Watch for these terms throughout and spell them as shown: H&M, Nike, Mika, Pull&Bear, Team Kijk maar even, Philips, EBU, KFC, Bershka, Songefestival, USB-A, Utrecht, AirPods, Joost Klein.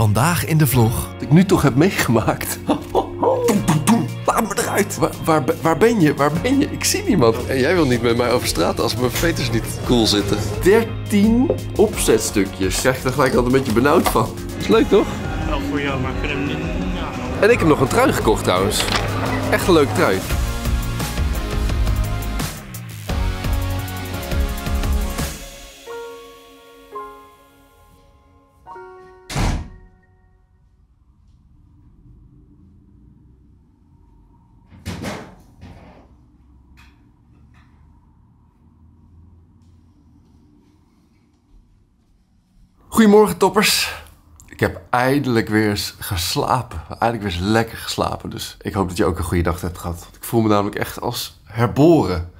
Vandaag in de vlog. Wat ik nu toch heb meegemaakt. Laat me eruit. Waar ben je? Waar ben je? Ik zie niemand. En jij wil niet met mij over straat als mijn veters niet cool zitten. 13 opzetstukjes. Krijg je er gelijk altijd een beetje benauwd van. Is leuk toch? Wel voor jou, maar ik vind hem niet. Ja. En ik heb nog een trui gekocht trouwens. Echt een leuk trui. Goedemorgen toppers. Ik heb eindelijk weer eens geslapen. Eindelijk weer eens lekker geslapen. Dus ik hoop dat je ook een goede dag hebt gehad. Ik voel me namelijk echt als herboren.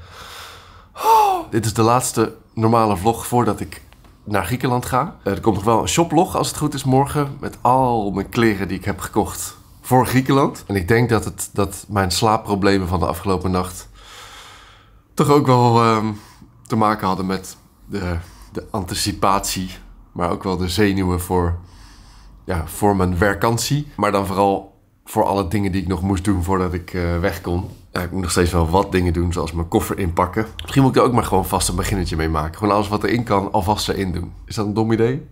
Oh, dit is de laatste normale vlog voordat ik naar Griekenland ga. Er komt nog wel een shoplog als het goed is morgen. Met al mijn kleren die ik heb gekocht voor Griekenland. En ik denk dat mijn slaapproblemen van de afgelopen nacht toch ook wel te maken hadden met de anticipatie. Maar ook wel de zenuwen voor mijn werkantie. Maar dan vooral voor alle dingen die ik nog moest doen voordat ik weg kon. Ja, ik moet nog steeds wel wat dingen doen, zoals mijn koffer inpakken. Misschien moet ik er ook maar gewoon vast een beginnetje mee maken. Gewoon alles wat erin kan, alvast erin doen. Is dat een dom idee?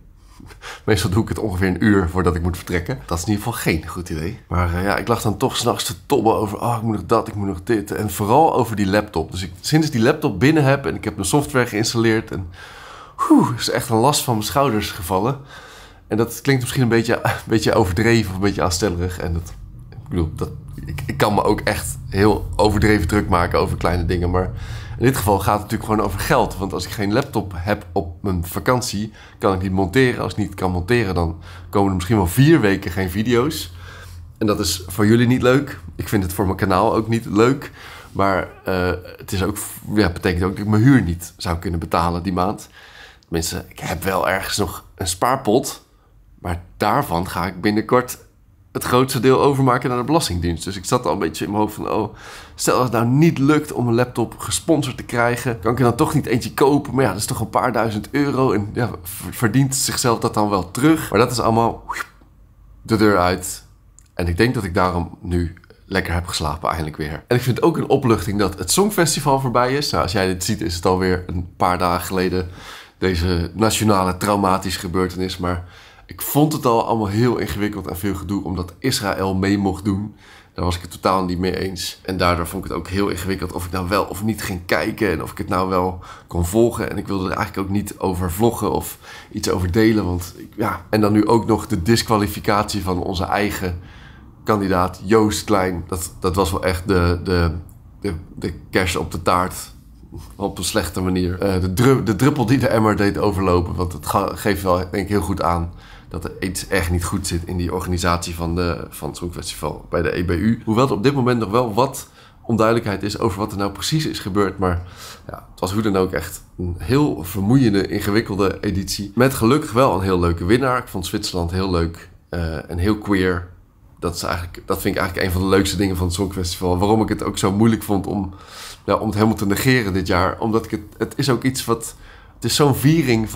Meestal doe ik het ongeveer een uur voordat ik moet vertrekken. Dat is in ieder geval geen goed idee. Maar ja, ik lag dan toch 's nachts te tobben over, oh, ik moet nog dat, ik moet nog dit. En vooral over die laptop. Dus sinds ik die laptop binnen heb en ik heb mijn software geïnstalleerd en... is echt een last van mijn schouders gevallen. En dat klinkt misschien een beetje overdreven of een beetje aanstellerig. En dat, ik bedoel, ik kan me ook echt heel overdreven druk maken over kleine dingen. Maar in dit geval gaat het natuurlijk gewoon over geld. Want als ik geen laptop heb op mijn vakantie, kan ik niet monteren. Als ik niet kan monteren, dan komen er misschien wel 4 weken geen video's. En dat is voor jullie niet leuk. Ik vind het voor mijn kanaal ook niet leuk. Maar het is ook, ja, betekent ook dat ik mijn huur niet zou kunnen betalen die maand. Tenminste, ik heb wel ergens nog een spaarpot. Maar daarvan ga ik binnenkort het grootste deel overmaken naar de Belastingdienst. Dus ik zat al een beetje in mijn hoofd van... oh, stel dat het nou niet lukt om een laptop gesponsord te krijgen... kan ik er dan toch niet eentje kopen? Maar ja, dat is toch een paar €1000. En ja, verdient zichzelf dat dan wel terug? Maar dat is allemaal de deur uit. En ik denk dat ik daarom nu... lekker heb geslapen eindelijk weer. En ik vind het ook een opluchting dat het Songfestival voorbij is. Nou, als jij dit ziet is het alweer een paar dagen geleden... deze nationale traumatische gebeurtenis. Maar ik vond het al allemaal heel ingewikkeld en veel gedoe... omdat Israël mee mocht doen. Daar was ik het totaal niet mee eens. En daardoor vond ik het ook heel ingewikkeld of ik nou wel of niet ging kijken... en of ik het nou wel kon volgen. En ik wilde er eigenlijk ook niet over vloggen of iets over delen. Want ja. En dan nu ook nog de disqualificatie van onze eigen... kandidaat Joost Klein, dat was wel echt de kers op de taart op een slechte manier. De druppel die de emmer deed overlopen, want het geeft wel, denk ik, heel goed aan dat er iets echt niet goed zit in die organisatie van het Songfestival bij de EBU. Hoewel er op dit moment nog wel wat onduidelijkheid is over wat er nou precies is gebeurd, maar ja, het was hoe dan ook echt een heel vermoeiende, ingewikkelde editie. Met gelukkig wel een heel leuke winnaar. Ik vond Zwitserland heel leuk en heel queer. Dat vind ik eigenlijk een van de leukste dingen van het Songfestival. Waarom ik het ook zo moeilijk vond om het helemaal te negeren dit jaar. Omdat het is ook iets wat... Het is zo'n viering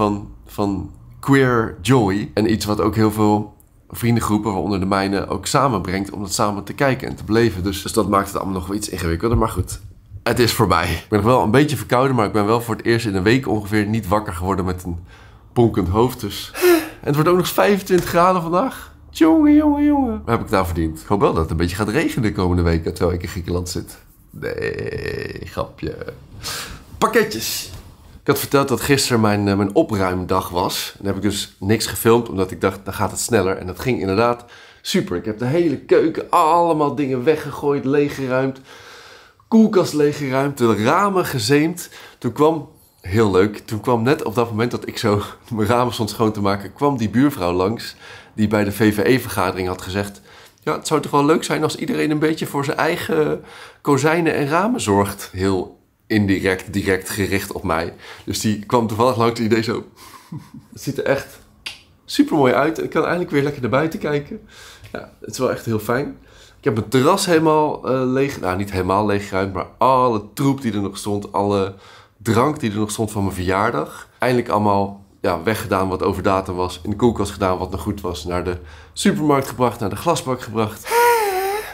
van queer joy. En iets wat ook heel veel vriendengroepen, waaronder de mijne, ook samenbrengt. Om dat samen te kijken en te beleven. Dus dat maakt het allemaal nog wel iets ingewikkelder. Maar goed, het is voorbij. Ik ben nog wel een beetje verkouden, maar ik ben wel voor het eerst in een week ongeveer niet wakker geworden met een bonkend hoofd. Dus. En het wordt ook nog 25 graden vandaag. Jongen. Wat heb ik nou verdiend? Ik hoop wel dat het een beetje gaat regenen de komende weken, terwijl ik in Griekenland zit. Nee, grapje. Pakketjes. Ik had verteld dat gisteren mijn opruimdag was. En heb ik dus niks gefilmd, omdat ik dacht, dan gaat het sneller. En dat ging inderdaad super. Ik heb de hele keuken, allemaal dingen weggegooid, leeggeruimd. Koelkast leeggeruimd, de ramen gezeemd. Toen kwam... Heel leuk. Toen kwam net op dat moment dat ik zo mijn ramen stond schoon te maken... kwam die buurvrouw langs die bij de VVE-vergadering had gezegd... ja, het zou toch wel leuk zijn als iedereen een beetje voor zijn eigen kozijnen en ramen zorgt. Heel indirect, direct gericht op mij. Dus die kwam toevallig langs en die deed zo... Het ziet er echt super mooi uit en ik kan eindelijk weer lekker naar buiten kijken. Ja, het is wel echt heel fijn. Ik heb mijn terras helemaal leeg... Nou, niet helemaal leeggeruimd, maar alle troep die er nog stond, alle... drank die er nog stond van mijn verjaardag. Eindelijk allemaal ja, weggedaan wat over datum was, in de koelkast gedaan wat nog goed was, naar de supermarkt gebracht, naar de glasbak gebracht.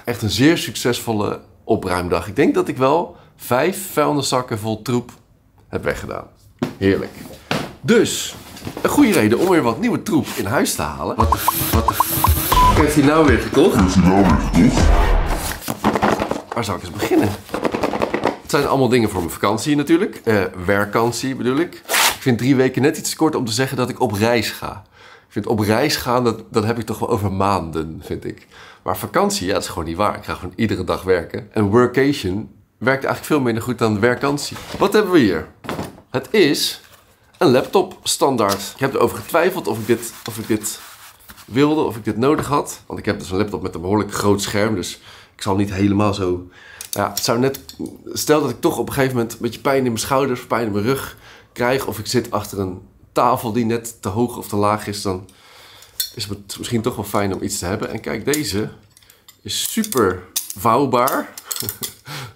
Echt een zeer succesvolle opruimdag. Ik denk dat ik wel 5 vuilniszakken vol troep heb weggedaan. Heerlijk. Dus, een goede reden om weer wat nieuwe troep in huis te halen. Wat heeft hij nou weer gekocht? Waar zou ik eens beginnen? Het zijn allemaal dingen voor mijn vakantie natuurlijk. Werkkantie bedoel ik. Ik vind 3 weken net iets te kort om te zeggen dat ik op reis ga. Ik vind op reis gaan, dat heb ik toch wel over maanden, vind ik. Maar vakantie, ja, dat is gewoon niet waar. Ik ga gewoon iedere dag werken. En workation werkt eigenlijk veel minder goed dan werkkantie. Wat hebben we hier? Het is een laptop standaard. Ik heb erover getwijfeld of ik dit wilde, of ik dit nodig had. Want ik heb dus een laptop met een behoorlijk groot scherm, dus ik zal niet helemaal zo... Ja, het zou net... Stel dat ik toch op een gegeven moment een beetje pijn in mijn schouders, pijn in mijn rug krijg, of ik zit achter een tafel die net te hoog of te laag is, dan is het misschien toch wel fijn om iets te hebben. En kijk, deze is super vouwbaar.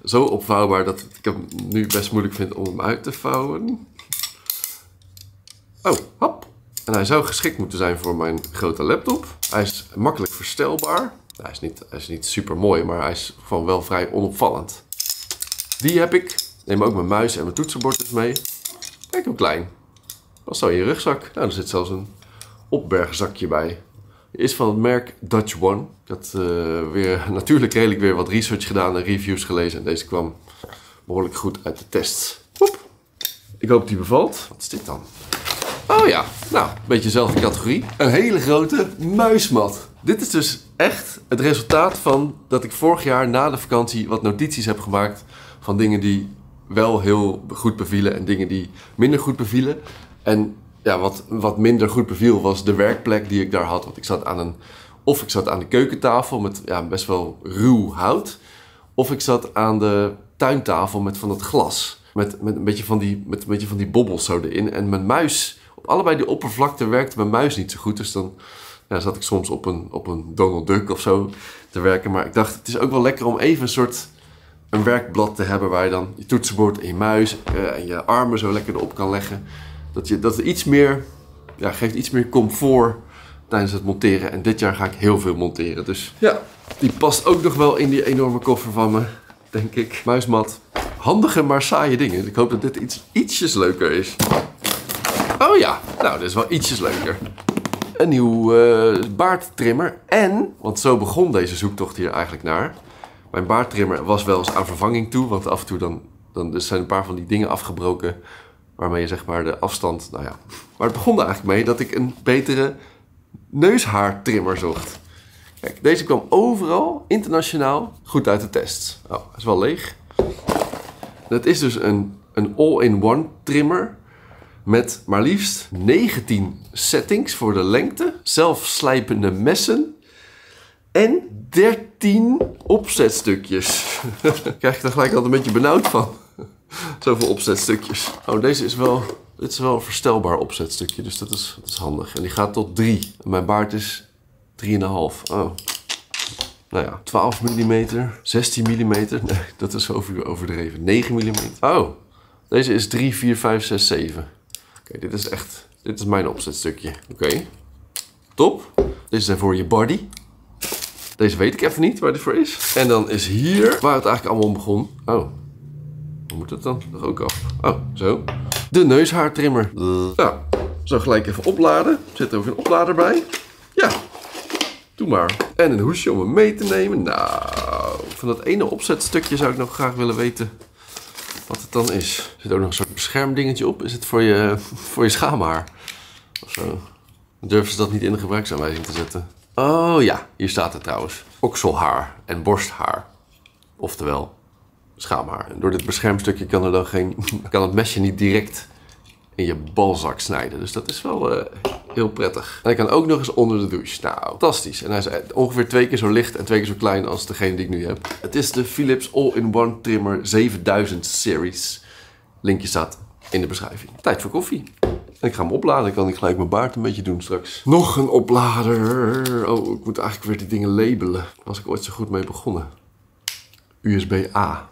Zo opvouwbaar dat ik hem nu best moeilijk vind om hem uit te vouwen. Oh, hop. En hij zou geschikt moeten zijn voor mijn grote laptop. Hij is makkelijk verstelbaar. Hij is niet super mooi, maar hij is gewoon wel vrij onopvallend. Die heb ik. Neem ook mijn muis en mijn toetsenbord dus mee. Kijk hoe klein. Wat zo in je rugzak? Nou, er zit zelfs een opbergzakje bij. Die is van het merk Dutch One. Ik had weer natuurlijk redelijk weer wat research gedaan en reviews gelezen. En deze kwam behoorlijk goed uit de tests. Hoep. Ik hoop die bevalt. Wat is dit dan? Oh ja, nou, een beetje dezelfde categorie. Een hele grote muismat. Dit is dus echt het resultaat van dat ik vorig jaar na de vakantie wat notities heb gemaakt van dingen die wel heel goed bevielen en dingen die minder goed bevielen. En ja, wat minder goed beviel was de werkplek die ik daar had. Want ik zat aan de keukentafel met ja, best wel ruw hout. Of ik zat aan de tuintafel met van dat glas. Met een beetje van die bobbels zo erin. En mijn muis, op allebei die oppervlakte werkte mijn muis niet zo goed. Dus dan ja, zat ik soms op een Donald Duck of zo te werken. Maar ik dacht, het is ook wel lekker om even een soort... een werkblad te hebben waar je dan je toetsenbord en je muis en je armen zo lekker erop kan leggen. Dat er iets meer, ja, geeft iets meer comfort tijdens het monteren. En dit jaar ga ik heel veel monteren. Dus ja, die past ook nog wel in die enorme koffer van me, denk ik. Muismat. Handige, maar saaie dingen. Ik hoop dat dit ietsjes leuker is. Oh ja, nou, dit is wel ietsjes leuker. Een nieuw baardtrimmer. En, want zo begon deze zoektocht hier eigenlijk naar... Mijn baardtrimmer was wel eens aan vervanging toe, want af en toe dus zijn een paar van die dingen afgebroken waarmee je zeg maar de afstand, nou ja. Maar het begon er eigenlijk mee dat ik een betere neushaartrimmer zocht. Kijk, deze kwam overal, internationaal, goed uit de tests. Oh, hij is wel leeg. Dat is dus een all-in-one trimmer met maar liefst 19 settings voor de lengte, zelfslijpende messen en 13 opzetstukjes. Krijg ik er gelijk altijd een beetje benauwd van. Zoveel opzetstukjes. Oh, deze is wel... Dit is wel een verstelbaar opzetstukje, dus dat is handig. En die gaat tot 3. Mijn baard is 3,5. Oh. Nou ja, 12 mm, 16 mm. Nee, dat is overdreven. 9 mm. Oh, deze is 3, 4, 5, 6, 7. Oké, dit is echt... Dit is mijn opzetstukje. Oké. Top. Deze zijn voor je body. Deze weet ik even niet waar dit voor is. En dan is hier waar het eigenlijk allemaal om begon. Oh, hoe moet dat dan? Dat ook af. Oh, zo. De neushaartrimmer. Nou, zo gelijk even opladen. Zit er ook een oplader bij. Ja, doe maar. En een hoesje om hem mee te nemen. Nou, van dat ene opzetstukje zou ik nog graag willen weten wat het dan is. Er zit ook nog een soort beschermdingetje op. Is het voor je schaamhaar? Of zo. Durven ze dat niet in de gebruiksaanwijzing te zetten? Oh ja, hier staat het trouwens. Okselhaar en borsthaar. Oftewel, schaamhaar. En door dit beschermstukje kan er dan kan het mesje niet direct in je balzak snijden. Dus dat is wel heel prettig. En hij kan ook nog eens onder de douche. Nou, fantastisch. En hij is ongeveer 2 keer zo licht en 2 keer zo klein als degene die ik nu heb. Het is de Philips All-in-One Trimmer 7000 Series. Linkje staat in de beschrijving. Tijd voor koffie. En ik ga hem opladen, dan kan ik gelijk mijn baard een beetje doen straks. Nog een oplader. Oh, ik moet eigenlijk weer die dingen labelen. Daar was ik ooit zo goed mee begonnen. USB-A.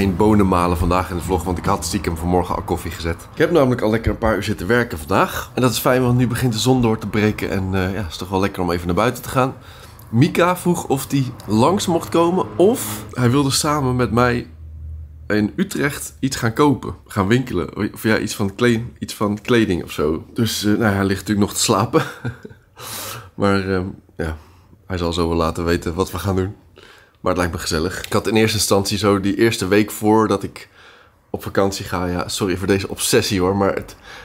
geen bonen malen vandaag in de vlog, want ik had stiekem vanmorgen al koffie gezet. Ik heb namelijk al lekker een paar uur zitten werken vandaag. En dat is fijn, want nu begint de zon door te breken en ja, is toch wel lekker om even naar buiten te gaan. Mika vroeg of hij langs mocht komen of hij wilde samen met mij in Utrecht iets gaan kopen, gaan winkelen. Of ja, iets van kleding of zo. Dus nou, hij ligt natuurlijk nog te slapen. Maar ja, hij zal zo wel laten weten wat we gaan doen. Maar het lijkt me gezellig. Ik had in eerste instantie zo die eerste week voordat ik op vakantie ga. Ja, sorry voor deze obsessie hoor, maar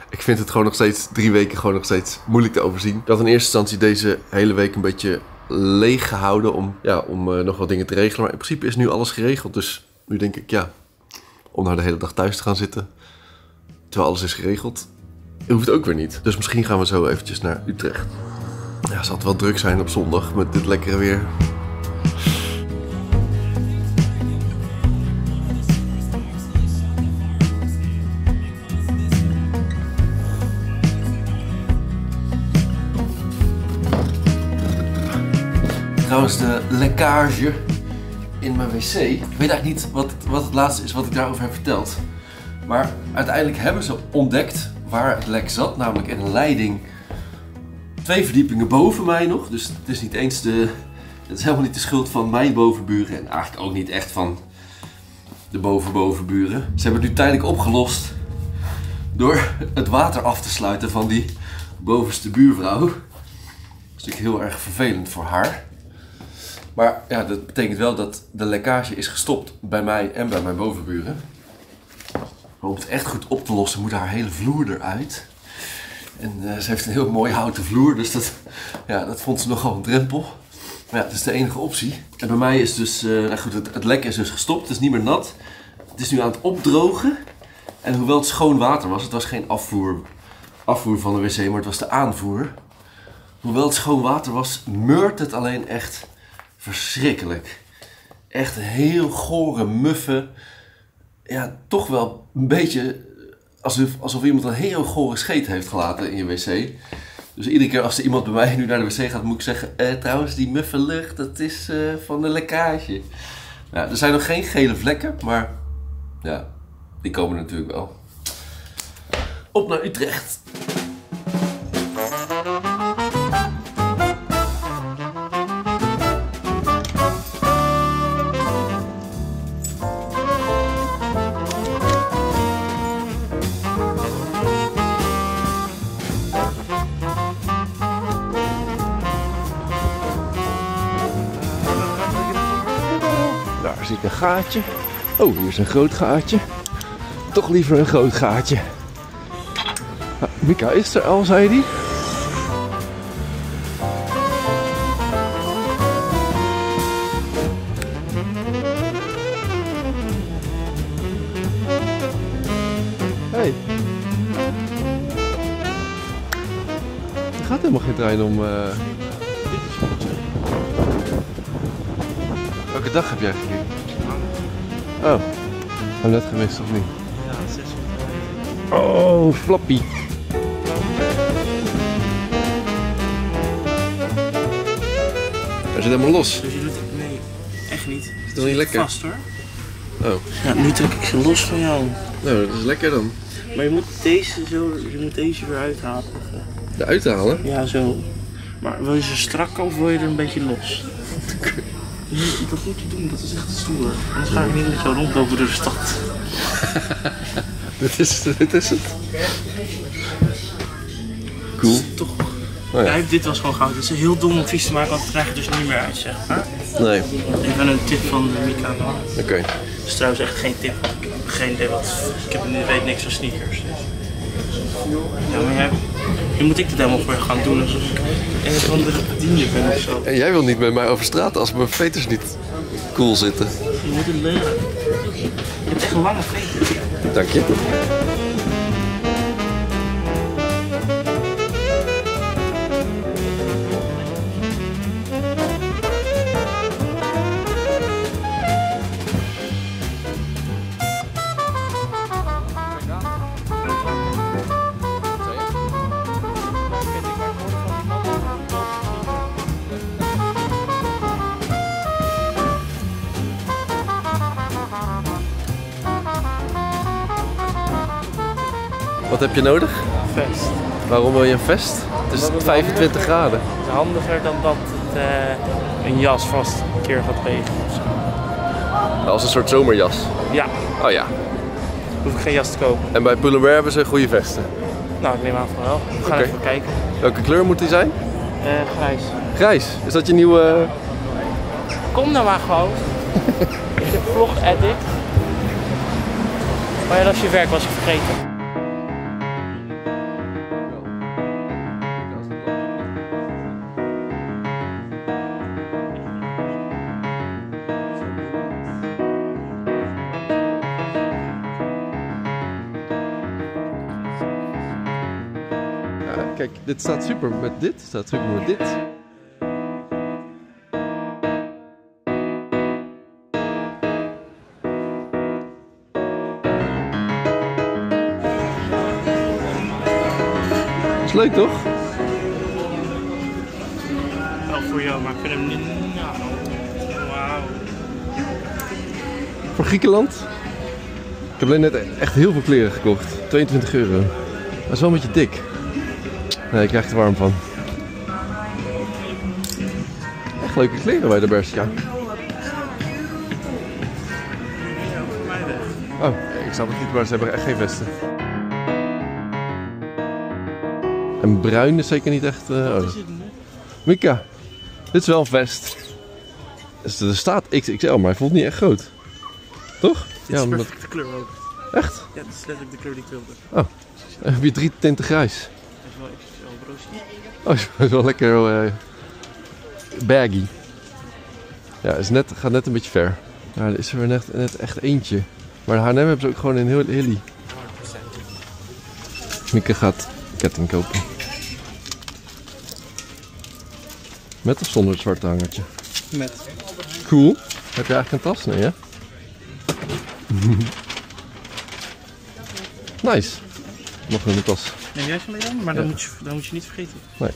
ik vind het gewoon nog steeds 3 weken gewoon nog steeds moeilijk te overzien. Ik had in eerste instantie deze hele week een beetje leeg gehouden om nog wat dingen te regelen. Maar in principe is nu alles geregeld, dus nu denk ik ja, om nou de hele dag thuis te gaan zitten, terwijl alles is geregeld, hoeft ook weer niet. Dus misschien gaan we zo eventjes naar Utrecht. Ja, het zal wel druk zijn op zondag met dit lekkere weer. Trouwens, de lekkage in mijn wc. Ik weet eigenlijk niet wat het laatste is wat ik daarover heb verteld. Maar uiteindelijk hebben ze ontdekt waar het lek zat, namelijk in een leiding 2 verdiepingen boven mij nog. Dus het is niet eens het is helemaal niet de schuld van mijn bovenburen en eigenlijk ook niet echt van de bovenbovenburen. Ze hebben het nu tijdelijk opgelost door het water af te sluiten van die bovenste buurvrouw. Dat is natuurlijk heel erg vervelend voor haar. Maar ja, dat betekent wel dat de lekkage is gestopt bij mij en bij mijn bovenburen. Maar om het echt goed op te lossen moet haar hele vloer eruit. En ze heeft een heel mooi houten vloer, dus dat vond ze nogal een drempel. Maar ja, dat is de enige optie. En bij mij is dus, nou goed, het lek is dus gestopt, het is niet meer nat. Het is nu aan het opdrogen. En hoewel het schoon water was, het was geen afvoer van de wc, maar het was de aanvoer. Hoewel het schoon water was, meurt het alleen echt verschrikkelijk. Echt heel gore, muffe. Ja, toch wel een beetje alsof iemand een heel gore scheet heeft gelaten in je wc. Dus iedere keer als er iemand bij mij nu naar de wc gaat, moet ik zeggen, trouwens, die muffe lucht, dat is van de lekkage. Nou, er zijn nog geen gele vlekken, maar ja, die komen natuurlijk wel. Op naar Utrecht! Zit een gaatje. Oh, hier is een groot gaatje. Toch liever een groot gaatje. Nou, Mika is er al, zei hij. Hey. Er gaat helemaal geen trein om. Welke dag heb jij gekeken? Oh, heb ik net gemist of niet? Ja, 6 uur. Oh, flappie. Hij zit helemaal los. Dus je doet het? Nee, echt niet. Is het wel niet lekker? Vast hoor. Oh. Ja, nu trek ik ze los van jou. Nou, dat is lekker dan. Maar je moet deze weer uithalen. De uithalen? Ja, zo. Maar wil je ze strak of wil je er een beetje los? Dat moet je doen, dat is echt stoer. Anders ga ik niet meer zo rondlopen door de stad. dit is het. Cool. Dat is toch. Oh ja. Ja, dit was gewoon goud. Het is heel dom om vies te maken, want het krijg je dus niet meer uit, zeg maar. Nee. Even een tip van Mika. Oké. Okay. Dat is trouwens echt geen tip. Ik heb geen idee wat. Ik weet niks van sneakers. Ja, maar jij. Nu moet ik dit helemaal voor je gaan doen, alsof ik een of andere bediende ben of zo. En jij wil niet met mij over straat als mijn veters niet cool zitten. Je moet het leren. Je hebt echt een lange veter. Dank je. Wat heb je nodig? Een vest. Waarom wil je een vest? Het is 25 graden. Het is handiger dan dat het, een jas vast een keer gaat regenen ofzo. Als een soort zomerjas? Ja. Oh ja. Hoef ik geen jas te kopen. En bij Pull&Bear hebben ze goede vesten? Nou, ik neem aan van wel. We gaan even kijken. Welke kleur moet die zijn? Grijs. Grijs? Is dat je nieuwe... Kom nou maar gewoon. Ik heb vlog-edit. Maar ja, dat is je werk, was je vergeten. Kijk, dit staat super met dit, staat super met dit. Is leuk toch? Wel voor jou, maar ik vind hem niet... Nou, wauw. Voor Griekenland? Ik heb alleen net echt heel veel kleren gekocht. 22 euro. Dat is wel een beetje dik. Nee, ik krijg er warm van. Echt leuke kleren bij de Bershka. Oh, ik snap het niet, maar ze hebben echt geen vesten. En bruin is zeker niet echt... oh. Mika, dit is wel een vest. Dus er staat XXL, maar hij voelt niet echt groot. Toch? Dit is ja, perfect de kleur ook. Echt? Ja, dit is letterlijk de kleur die ik wilde. Oh, dan heb je 3 tinten grijs. Oh, dat is wel lekker baggy. Ja, het gaat net een beetje ver. Nou, er is er net echt eentje. Maar de H&M hebben ze ook gewoon een heel hilly. 100%. Mika gaat ketting kopen. Met of zonder het zwarte hangertje? Met. Cool. Heb je eigenlijk een tas? Nee, hè? Nice. Nog een tas. Neem jij ze mee dan? Maar ja, dan moet je niet vergeten. Nee.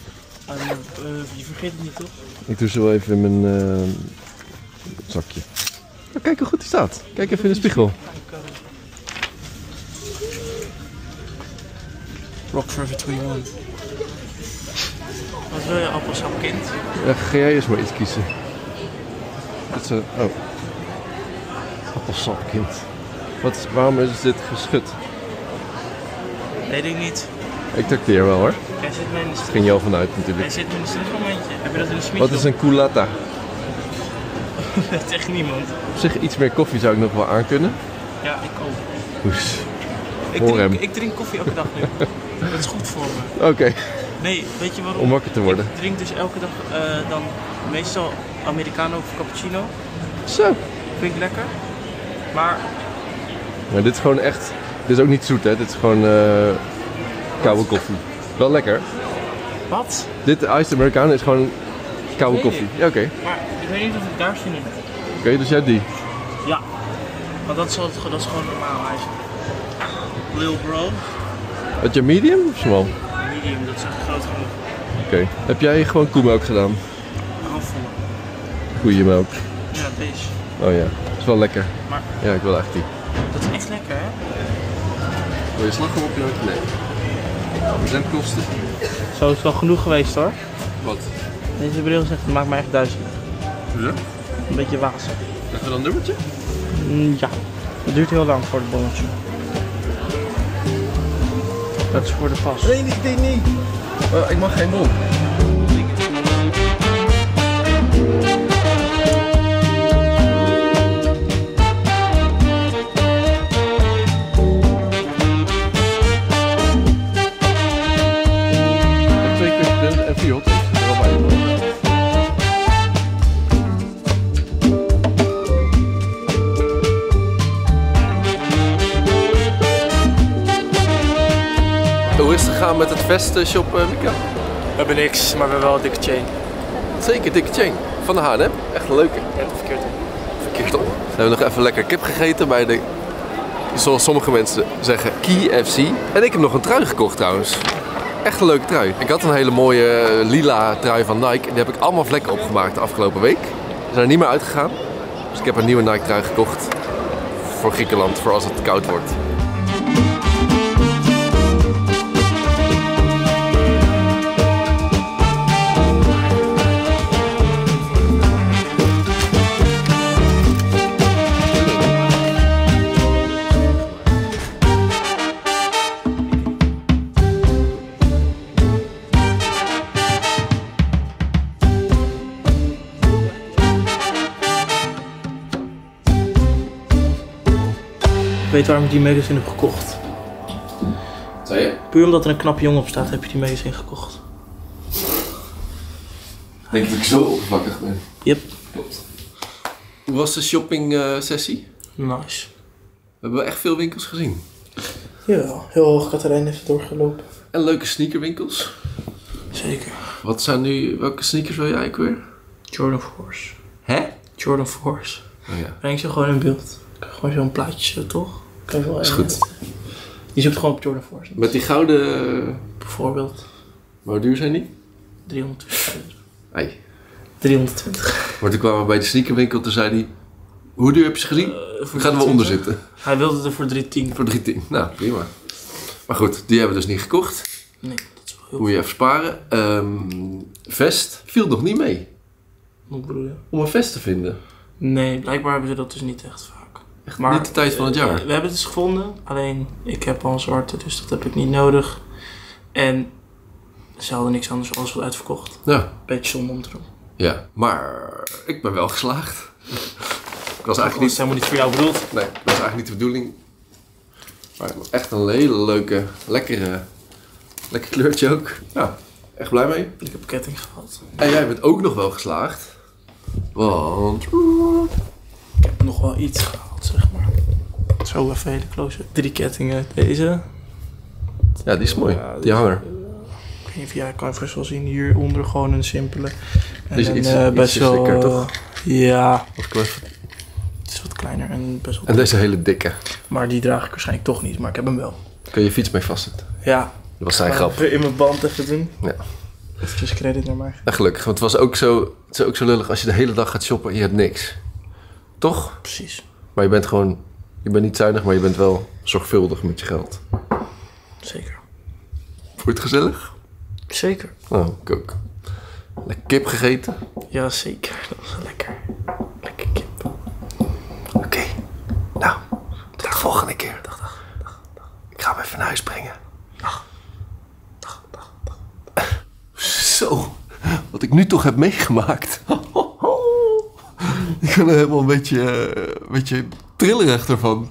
Je vergeet het niet, toch? Ik doe zo even in mijn zakje. Oh, kijk hoe goed die staat. Kijk even in de spiegel. Rock Forever 21. Wat wil je, appelsap kind? Ja, ga jij eerst maar iets kiezen. Dat is een... Oh. Appelsap kind. Waarom is dit geschud? Weet ik niet. Ik trakteer wel hoor. Hij zit me in de dat ging je al vanuit natuurlijk. Hij zit me in een snoepmomentje. Heb je dat in de smietel? Wat is een culotta? Dat is echt niemand. Op zich iets meer koffie zou ik nog wel aankunnen. Ja, ik ook. Oes. Ik drink koffie elke dag nu. Dat is goed voor me. Oké. Okay. Nee, weet je waarom? Om wakker te worden. Ik drink dus elke dag dan meestal Americano of cappuccino. Zo. Vind ik lekker. Maar dit is gewoon echt... Dit is ook niet zoet hè, dit is gewoon... Koude koffie. Wel lekker. Wat? Dit iced Americano is gewoon koude koffie. Ja, oké. Maar ik weet niet of ik daar zin in heb. Oké, dus jij hebt die? Ja. Maar dat is gewoon normaal ijs. Lil bro. Had je medium of small? Medium, dat is echt groot genoeg. Oké. Heb jij gewoon koemelk gedaan? Halfvolle. Goeie melk. Ja, deze. Oh ja. Dat is wel lekker. Maar... Ja, ik wil echt die. Dat is echt lekker hè? Wil je slagroom op je hoofd? Nee. Kosten. Zo is het wel genoeg geweest hoor. Wat? Deze bril zegt, maakt mij echt duizelig. Hoezo? Een beetje wazig. Krijgen we dan een nummertje? Ja. Het duurt heel lang voor het bonnetje. Dat is voor de pas. Nee, dit niet. Ik mag geen bon. Hoe is het gegaan met het vestenshop, Mika? We hebben niks, maar we hebben wel een dikke chain. Zeker, dikke chain. Van de H&M. Echt een leuke. Ja, verkeerd op. Verkeerd op. We hebben nog even lekker kip gegeten bij de, zoals sommige mensen zeggen, KFC. En ik heb nog een trui gekocht trouwens. Echt een leuke trui. Ik had een hele mooie lila trui van Nike. Die heb ik allemaal vlekken opgemaakt de afgelopen week. Ze zijn er niet meer uitgegaan. Dus ik heb een nieuwe Nike trui gekocht. Voor Griekenland, voor als het koud wordt. Ik weet waarom ik die magazine heb gekocht. Wat zei je? Puur omdat er een knappe jongen op staat heb je die magazine gekocht. Ik denk dat ik zo oppervlakkig ben. Yep. Klopt. Hoe was de shopping sessie? Nice. We hebben echt veel winkels gezien. Jawel, heel hoog Katarijn heeft het doorgelopen. En leuke sneakerwinkels. Zeker. Wat zijn nu, welke sneakers wil jij weer? Jordan 4's. Hè? Jordan 4's. Oh ja. Breng ze gewoon in beeld. Gewoon zo'n plaatje, toch? Kan je wel is goed. Je zoekt gewoon op Jordan 4's. Met die gouden... Bijvoorbeeld. Maar hoe duur zijn die? 320 euro. Ai. 320. Maar toen kwamen we bij de sneakerwinkel, toen zei hij... Hoe duur heb je ze gezien? We gaan er wel onder zitten. Hij wilde er voor 310. Voor 310, nou prima. Maar goed, die hebben we dus niet gekocht. Nee, dat is wel heel goed. Moet je even sparen. Vest viel nog niet mee. Hoe bedoel je? Om een vest te vinden. Nee, blijkbaar hebben ze dat dus niet echt vaak. Echt maar, niet de tijd van het jaar? We hebben het dus gevonden. Alleen, ik heb al een zwarte, dus dat heb ik niet nodig. En ze hadden niks anders, alles wel uitverkocht. Ja. Beetje zonde om te doen. Ja, maar ik ben wel geslaagd. Dat was eigenlijk niet helemaal niet voor jou bedoeld. Nee, dat is eigenlijk niet de bedoeling. Maar het was echt een hele leuke, lekker kleurtje ook. Ja, echt blij mee. Ik heb ketting gehad. En jij bent ook nog wel geslaagd. Want... Ik heb nog wel iets gehaald, zeg maar. Zo even hele close-up. 3 kettingen. Deze. Ja, die is mooi. Die hanger. Ik weet niet of jij kan even zo zien. Hieronder gewoon een simpele. En die is iets best wel... Sticker, toch? Ja. Het is wat kleiner en best wel... En deze hele dikke. Maar die draag ik waarschijnlijk toch niet, maar ik heb hem wel. Kun je je fiets mee vastzetten? Ja. Dat was zijn grap. In mijn band even doen. Ja. Dat is dus credit naar mij. Nou, gelukkig, want het was ook zo, het is ook zo lullig als je de hele dag gaat shoppen en je hebt niks. Toch? Precies. Maar je bent gewoon... Je bent niet zuinig, maar je bent wel zorgvuldig met je geld. Zeker. Vond je het gezellig? Zeker. Oh, ik ook. Lekker kip gegeten? Ja, zeker. Dat was lekker. Lekker kip. Nou, tot de volgende keer. Dag. Ik ga hem even naar huis brengen. Dag. Zo, wat ik nu toch heb meegemaakt. Ik ben er helemaal een beetje trillerig ervan.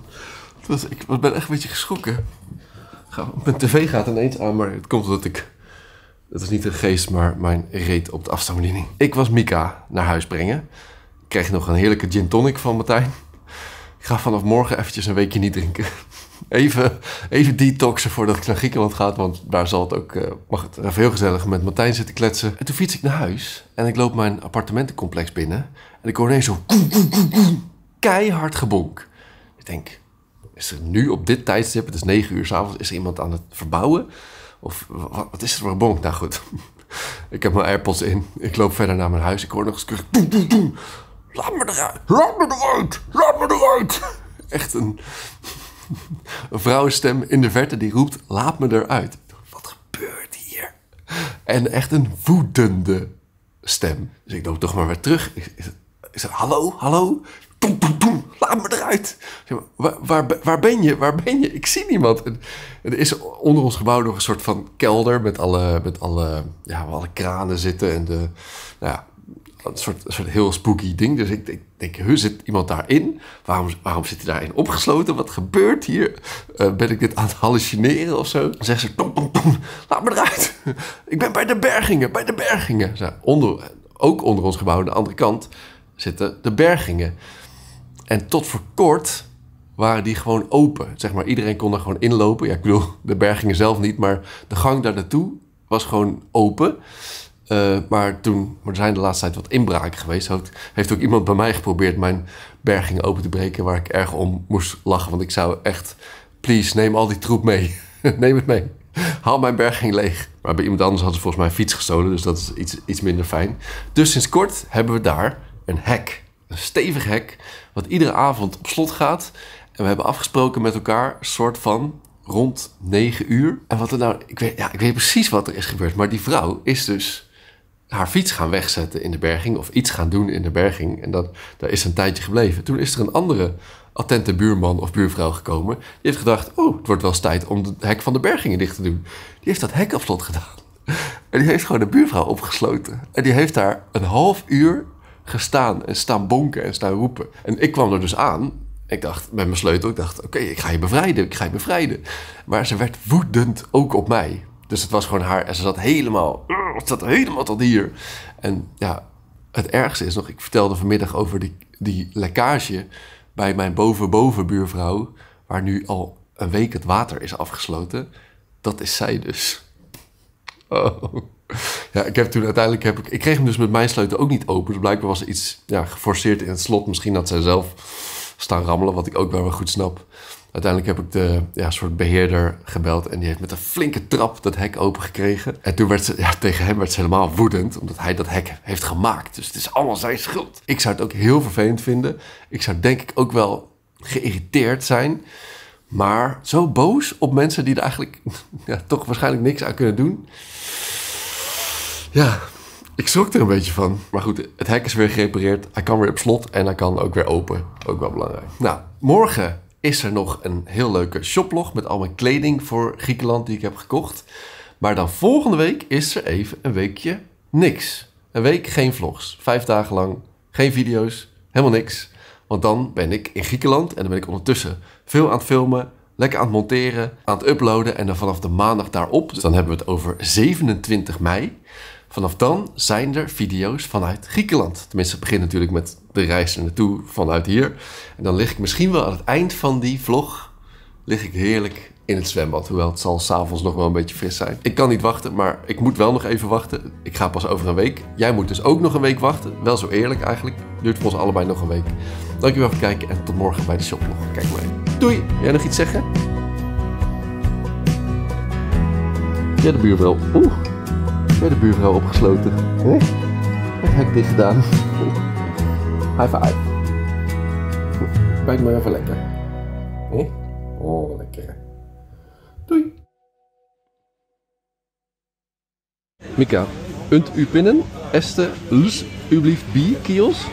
Ik ben echt een beetje geschrokken. Mijn tv gaat ineens aan, maar het komt omdat ik... Dat is niet een geest, maar mijn reet op de afstandsbediening. Ik was Mika naar huis brengen. Ik kreeg nog een heerlijke gin tonic van Martijn. Ik ga vanaf morgen eventjes een weekje niet drinken. Even detoxen voordat ik naar Griekenland ga, want daar zal het ook, mag het even heel gezellig met Martijn zitten kletsen. En toen fiets ik naar huis en ik loop mijn appartementencomplex binnen en ik hoor ineens zo keihard gebonk. Ik denk, is er nu op dit tijdstip, het is 9 uur 's avonds, is er iemand aan het verbouwen? Of wat is er voor een bonk? Nou goed, ik heb mijn AirPods in, ik loop verder naar mijn huis, ik hoor nog eens kruk. Laat me eruit! Echt een vrouwenstem in de verte die roept, laat me eruit. Wat gebeurt hier? En echt een woedende stem. Dus ik loop toch maar weer terug. Ik zeg, hallo? Toem, laat me eruit! Zeg maar, waar ben je? Ik zie niemand. En er is onder ons gebouw nog een soort van kelder met alle kranen zitten en de... Nou ja, Een soort heel spooky ding. Dus ik denk, zit iemand daarin? Waarom zit hij daarin opgesloten? Wat gebeurt hier? Ben ik dit aan het hallucineren of zo? Dan zegt ze, tom, laat me eruit. Ik ben bij de bergingen, Nou, ook onder ons gebouw, aan de andere kant, zitten de bergingen. En tot voor kort waren die gewoon open. Zeg maar, iedereen kon er gewoon inlopen. Ja, ik bedoel, de bergingen zelf niet, maar de gang daar naartoe was gewoon open. Maar er zijn de laatste tijd wat inbraken geweest. Heeft ook iemand bij mij geprobeerd mijn bergingen open te breken, waar ik erg om moest lachen. Want ik zou echt, please, neem al die troep mee. Neem het mee. Haal mijn berging leeg. Maar bij iemand anders hadden ze volgens mij een fiets gestolen. Dus dat is iets minder fijn. Dus sinds kort hebben we daar een hek. Een stevig hek. Wat iedere avond op slot gaat. En we hebben afgesproken met elkaar een soort van... rond 9 uur. En wat er nou... Ik weet precies wat er is gebeurd. Maar die vrouw is dus... haar fiets gaan wegzetten in de berging... of iets gaan doen in de berging. En daar is een tijdje gebleven. Toen is er een andere attente buurman of buurvrouw gekomen. Die heeft gedacht... oh, het wordt wel eens tijd om het hek van de bergingen dicht te doen. Die heeft dat hek op slot gedaan. En die heeft gewoon de buurvrouw opgesloten. En die heeft daar een half uur gestaan... en staan bonken en staan roepen. En ik kwam er dus aan... Ik dacht, met mijn sleutel, ik dacht, oké, ik ga je bevrijden, ik ga je bevrijden. Maar ze werd woedend ook op mij. Dus het was gewoon haar, en ze zat helemaal, tot hier. En ja, het ergste is nog, ik vertelde vanmiddag over die lekkage bij mijn bovenbuurvrouw, waar nu al een week het water is afgesloten. Dat is zij dus. Oh. Ja, ik heb toen uiteindelijk, ik kreeg hem dus met mijn sleutel ook niet open. Dus blijkbaar was er iets geforceerd in het slot. Misschien had zij zelf staan rammelen, wat ik ook wel goed snap. Uiteindelijk heb ik de soort beheerder gebeld en die heeft met een flinke trap dat hek open gekregen. En toen werd ze, tegen hem werd ze helemaal woedend, omdat hij dat hek heeft gemaakt. Dus het is allemaal zijn schuld. Ik zou het ook heel vervelend vinden. Ik zou denk ik ook wel geïrriteerd zijn. Maar zo boos op mensen die er eigenlijk toch waarschijnlijk niks aan kunnen doen. Ja, ik schrok er een beetje van. Maar goed, het hek is weer gerepareerd. Hij kan weer op slot en hij kan ook weer open. Ook wel belangrijk. Nou, morgen is er nog een heel leuke shoplog met al mijn kleding voor Griekenland die ik heb gekocht. Maar dan volgende week is er even een weekje niks. Een week geen vlogs. 5 dagen lang. Geen video's. Helemaal niks. Want dan ben ik in Griekenland en dan ben ik ondertussen veel aan het filmen, lekker aan het monteren, aan het uploaden en dan vanaf de maandag daarop. Dus dan hebben we het over 27 mei. Vanaf dan zijn er video's vanuit Griekenland. Tenminste, het begint natuurlijk met de reis naartoe vanuit hier. En dan lig ik misschien wel aan het eind van die vlog, lig ik heerlijk in het zwembad. Hoewel het zal 's avonds nog wel een beetje fris zijn. Ik kan niet wachten, maar ik moet wel nog even wachten. Ik ga pas over een week. Jij moet dus ook nog een week wachten. Wel zo eerlijk eigenlijk. Duurt voor ons allebei nog een week. Dankjewel voor het kijken en tot morgen bij de shoplog. Kijk maar even. Doei! Wil jij nog iets zeggen? Ja, de buurvrouw. Oeh. Bij de buurvrouw opgesloten. Hè? Dat heb ik dit gedaan. High five. Kijk maar even lekker. Hè? Oh, lekker. Doei. Mika, unt u pinnen? Este, lus, ublieft, bi, kios?